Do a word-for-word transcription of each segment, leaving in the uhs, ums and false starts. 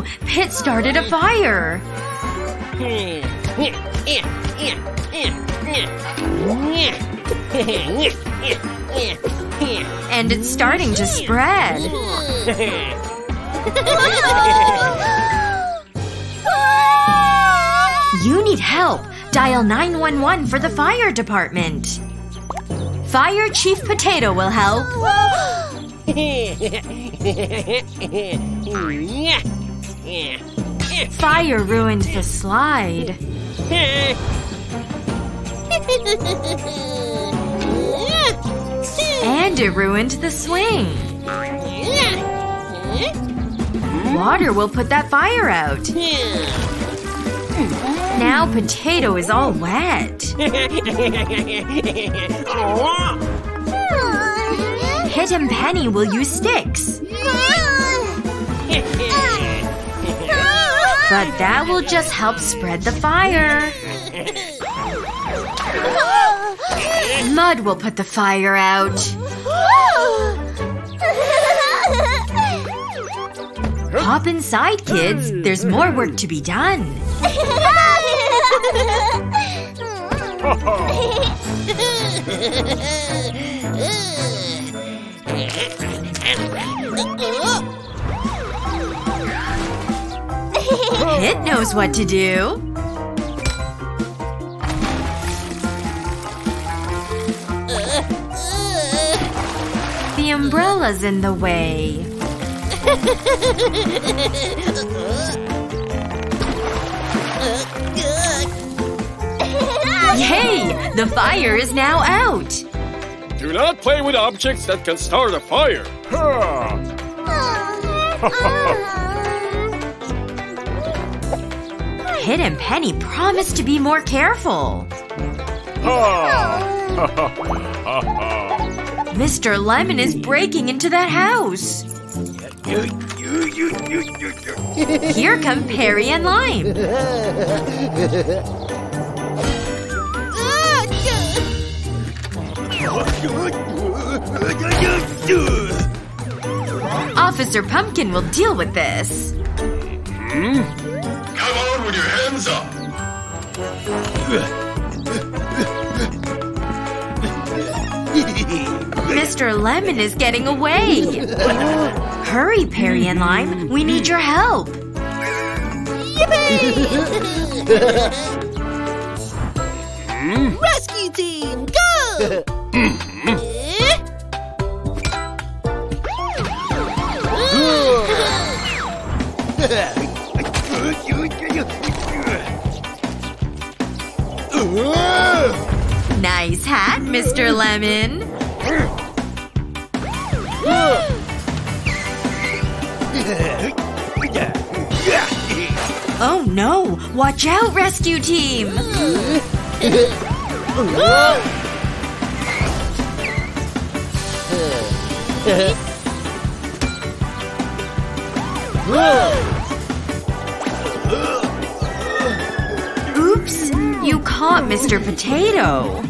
no! Pit started a fire! And it's starting to spread! You need help! Dial nine one one for the fire department! Fire Chief Potato will help! Fire ruined the slide. And it ruined the swing. Water will put that fire out. Now Potato is all wet. Pit and Penny will use sticks. But that will just help spread the fire. Mud will put the fire out. Hop inside, kids. There's more work to be done. Pit knows what to do. The umbrella's in the way. Yay! The fire is now out! Do not play with objects that can start a fire. Pit and Penny promise to be more careful. Mister Lemon is breaking into that house. Here come Perry and Lime. Officer Pumpkin will deal with this. Hmm? Come on with your hands up. Mister Lemon is getting away. Hurry, Perry and Lime. We need your help. Yippee! Rescue team, go! Nice hat, Mister Lemon. Oh no! Watch out, rescue team! Oops! You caught Mister Potato!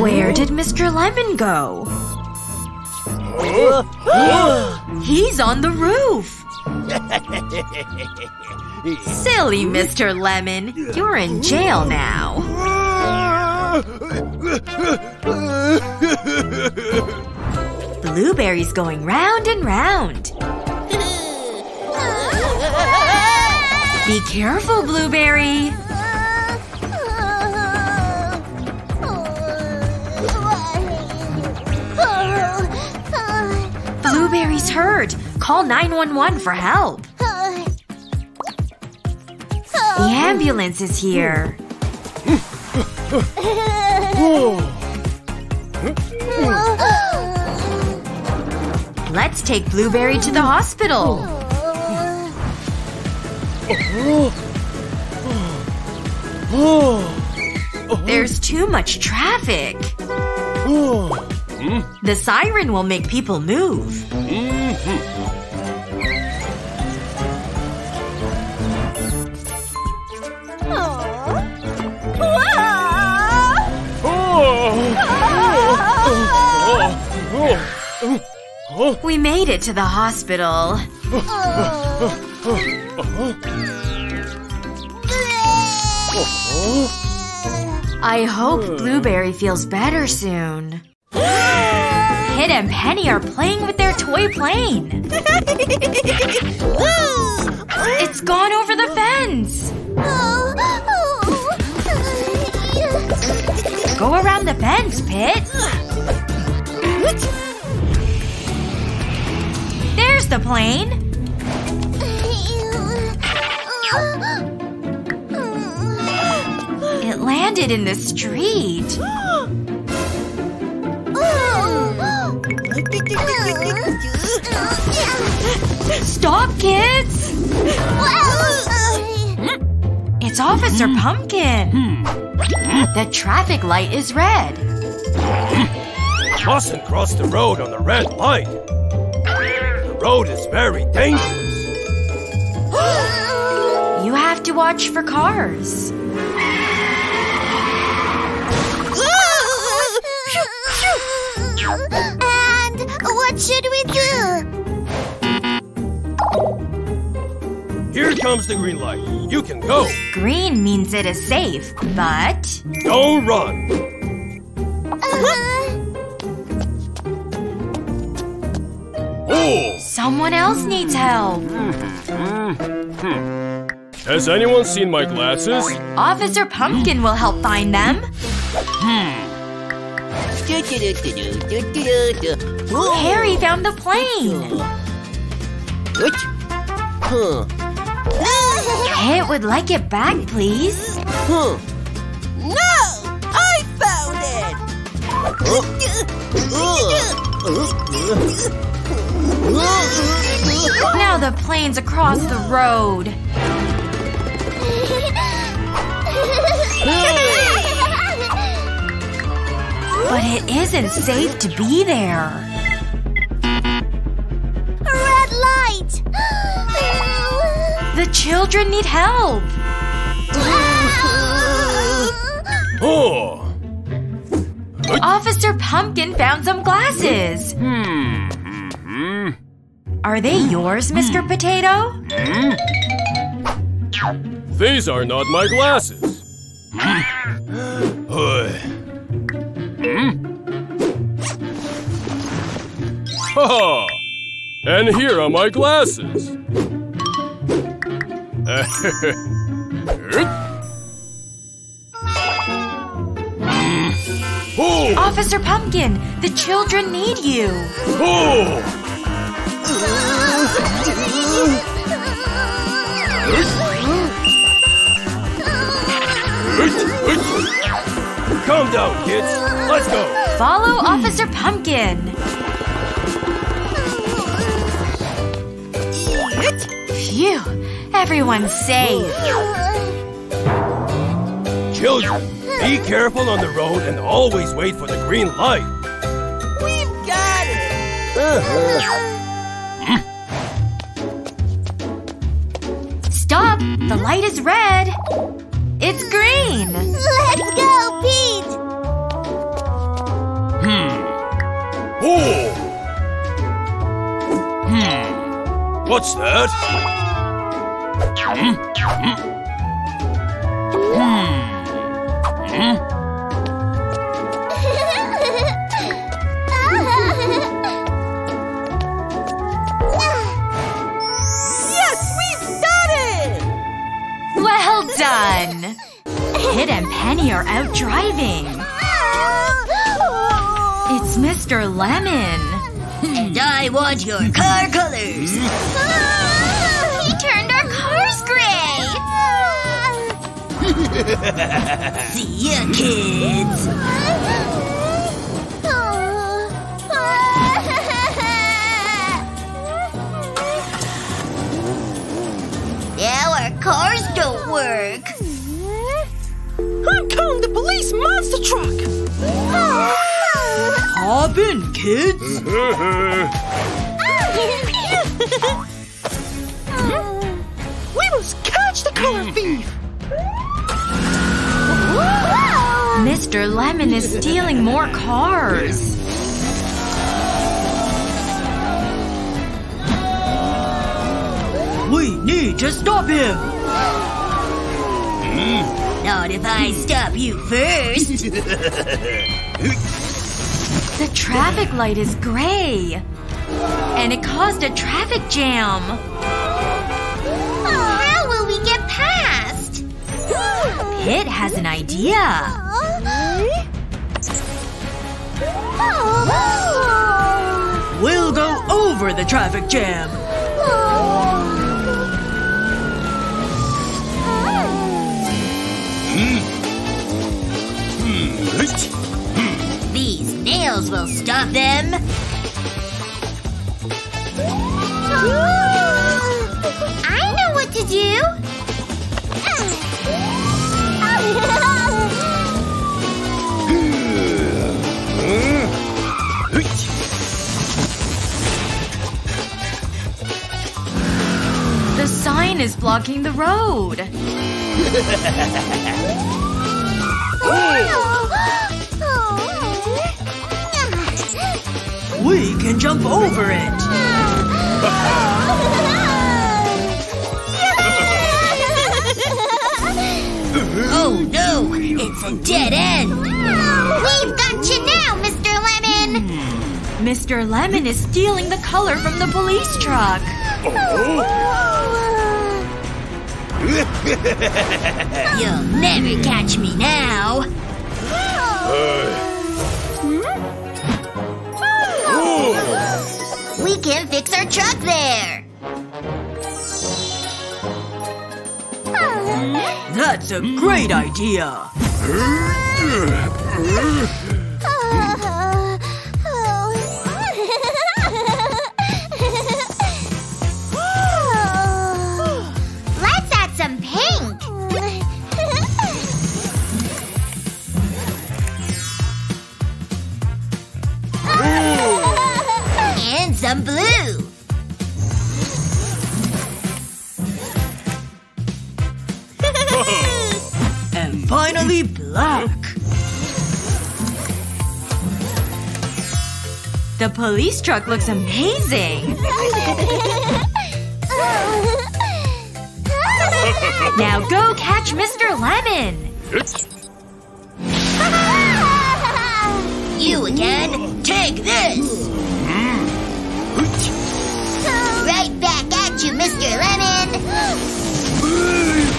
Where did Mister Lemon go? He's on the roof! Silly Mister Lemon, you're in jail now. Blueberries going round and round. Be careful, Blueberry. Blueberry's hurt. Call nine one one for help. The ambulance is here. Let's take Blueberry to the hospital. There's too much traffic. The siren will make people move. We made it to the hospital. I hope Blueberry feels better soon. Kid and Penny are playing with their toy plane. It's gone over the fence. Go around the fence, Pit. There's the plane. It landed in the street. Stop, kids! It's Officer Pumpkin. The traffic light is red. Mustn't cross the road on the red light. The road is very dangerous. You have to watch for cars. And what should we do? Here comes the green light. You can go. Green means it is safe, but… Don't run! Uh-huh. Oh! Someone else needs help. Has anyone seen my glasses? Officer Pumpkin will help find them. Hmm. Harry found the plane. What? Huh. It would like it back, please. Huh. No! I found it! Huh. Now the plane's across the road. But it isn't safe to be there. Red light! The children need help. Oh. Officer Pumpkin found some glasses. Hmm. Are they yours, Mister Potato? These are not my glasses. Ha-ha! And here are my glasses. Oh. Officer Pumpkin, the children need you. Oh. Calm down, kids. Let's go. Follow Officer Pumpkin. Phew. Everyone's safe. Children, be careful on the road and always wait for the green light. We've got it. Uh-huh. Stop. The light is red. It's green! Let's go, Pete! Hmm. Oh! Hmm. What's that? Hmm. Hmm. Hmm. Yes, we've got it! Well done! Kid and Penny are out driving. It's Mister Lemon. And I want your car colors. Oh, he turned our cars gray. See ya, kids. Now our cars don't work. I'm calling the police monster truck! Hop in, kids! We must catch the color thief! Mister Lemon is stealing more cars. We need to stop him! Mm. Not if I stop you first! The traffic light is gray. And it caused a traffic jam. Oh, how will we get past? Pit has an idea. Oh. We'll go over the traffic jam. These nails will stop them. I know what to do. The sign is blocking the road. We can jump over it. Oh no! It's a dead end! We've got you now, Mister Lemon! Mister Lemon is stealing the color from the police truck! You'll never catch me now! We can fix our truck there! That's a great idea! Let's add some pink! And some blue! Finally black. The police truck looks amazing. Now go catch Mister Lemon. You again. Take this. Right back at you, Mister Lemon.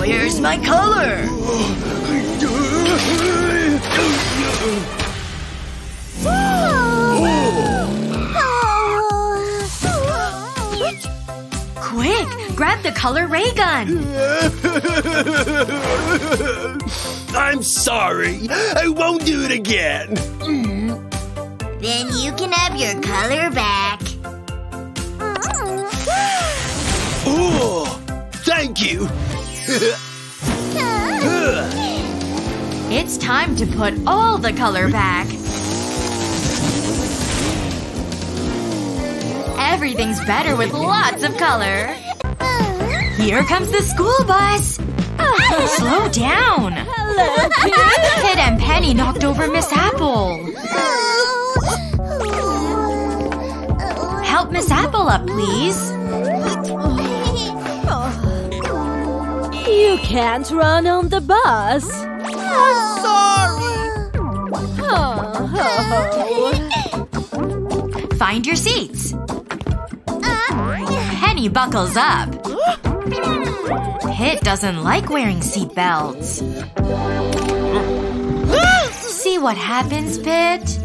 Where's my color? Quick! Grab the color ray gun! I'm sorry. I won't do it again. Then you can have your color back. Oh, thank you. It's time to put all the color back. Everything's better with lots of color. Here comes the school bus. Slow down. Kid and Penny knocked over Miss Apple. Help Miss Apple up, please. You can't run on the bus. I'm sorry! Oh. Find your seats. Penny buckles up. Pit doesn't like wearing seatbelts. See what happens, Pit?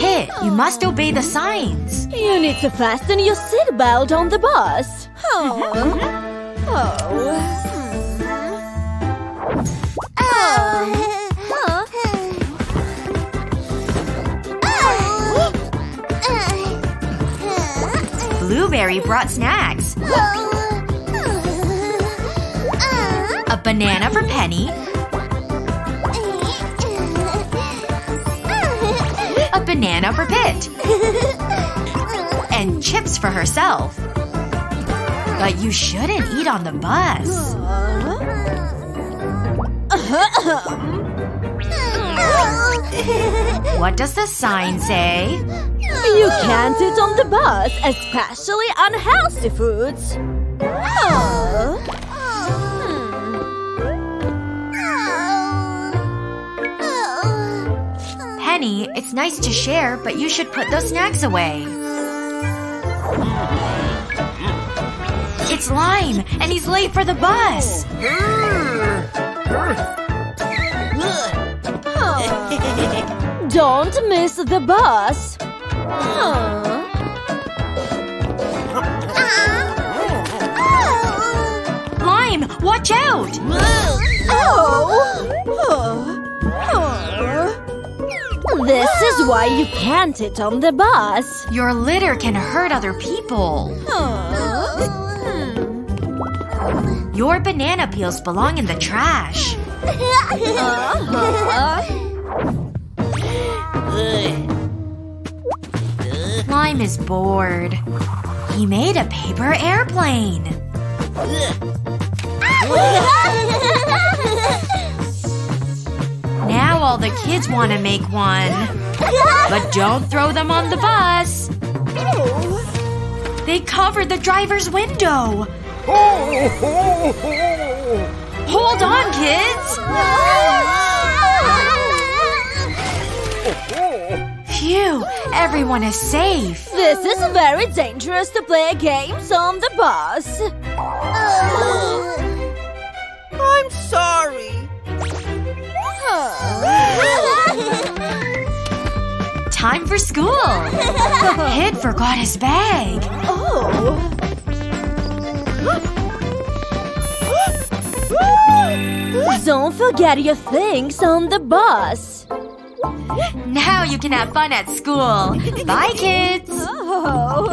Pit, you must obey the signs. You need to fasten your seatbelt on the bus. Oh. Oh. Oh. Blueberry brought snacks. A banana for Penny. A banana for Pit. And chips for herself. But you shouldn't eat on the bus. What does the sign say? You can't eat on the bus, especially unhealthy foods. Oh. Hmm. Penny, it's nice to share, but you should put those snacks away. It's Lime, and he's late for the bus. Oh. Don't miss the bus. Oh. Lime, watch out! Oh. This is why you can't sit on the bus. Your litter can hurt other people. Oh. Your banana peels belong in the trash. Uh-huh. Lime is bored. He made a paper airplane. Now all the kids want to make one. But don't throw them on the bus. They covered the driver's window. Hold on, kids! Phew, everyone is safe. This is very dangerous to play games on the bus. I'm sorry. Time for school. Kid forgot his bag. Oh. Don't forget your things on the bus. Now you can have fun at school. Bye, kids! Oh.